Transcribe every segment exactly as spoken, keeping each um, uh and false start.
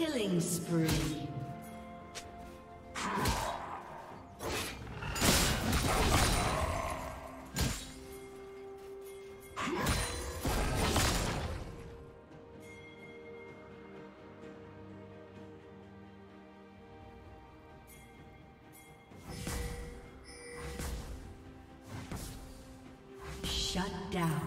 Killing spree. Shut down.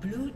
Blue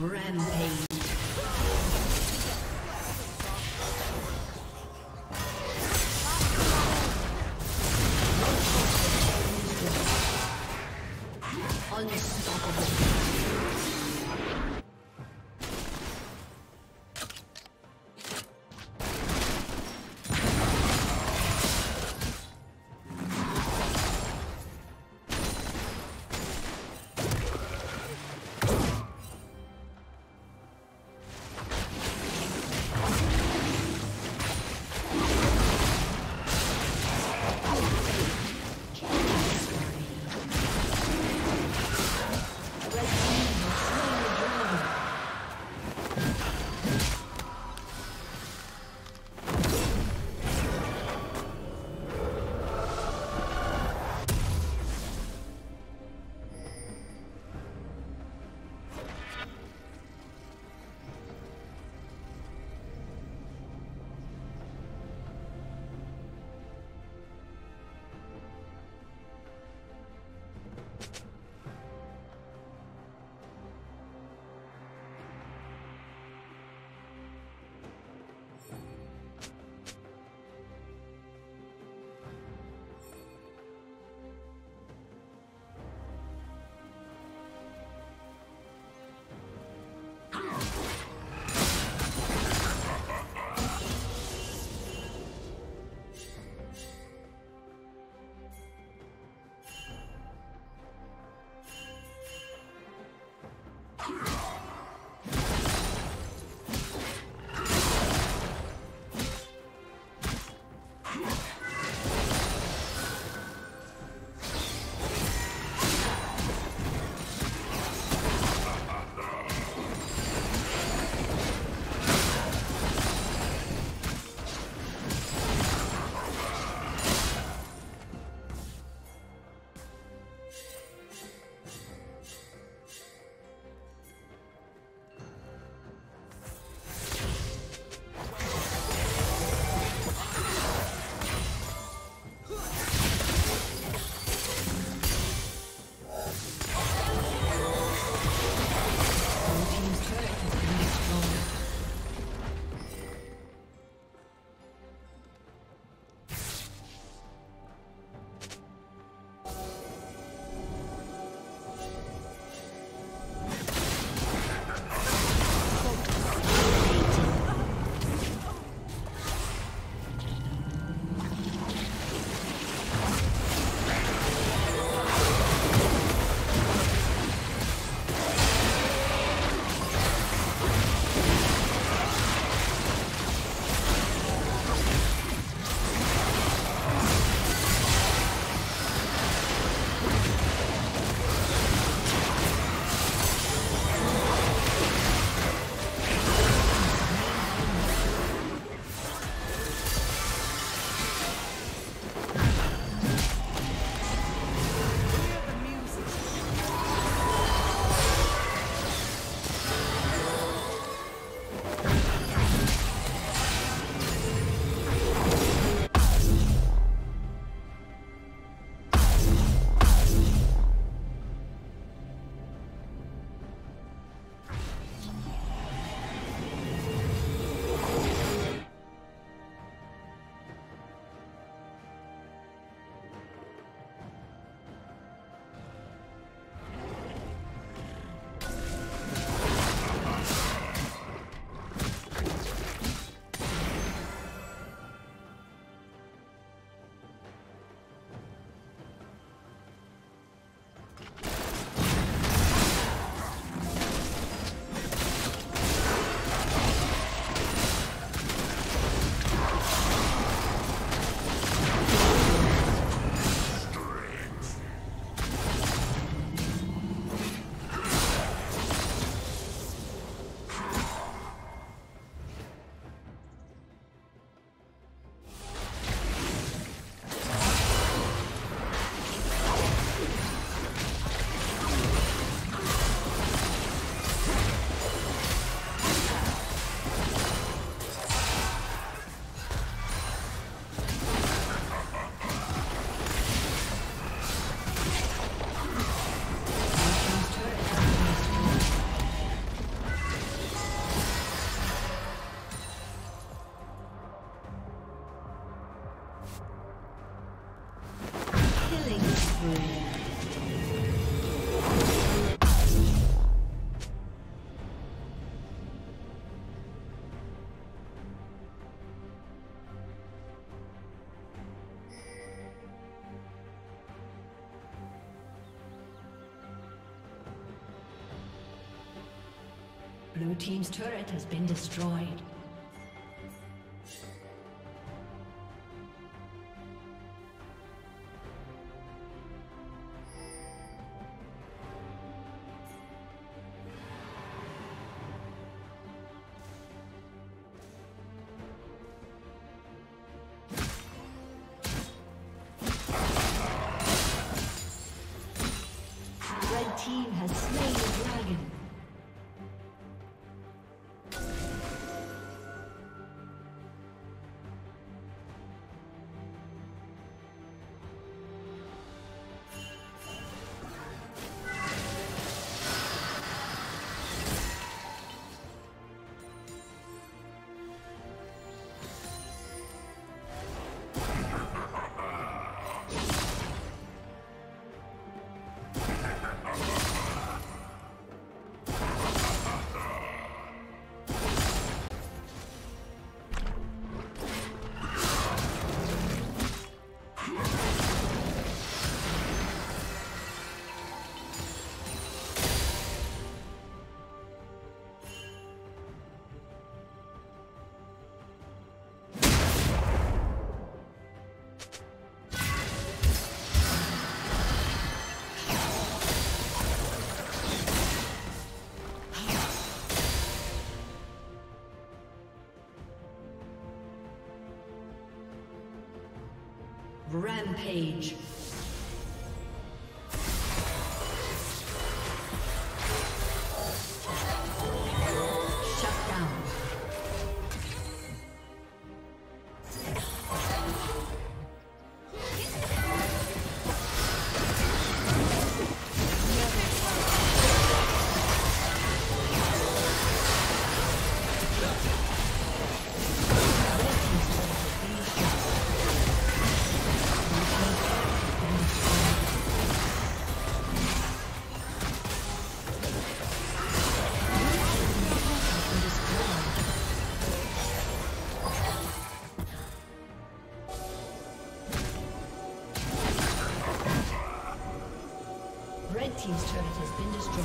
Rampage. Blue team's turret has been destroyed. Rampage. Red team's turret has been destroyed.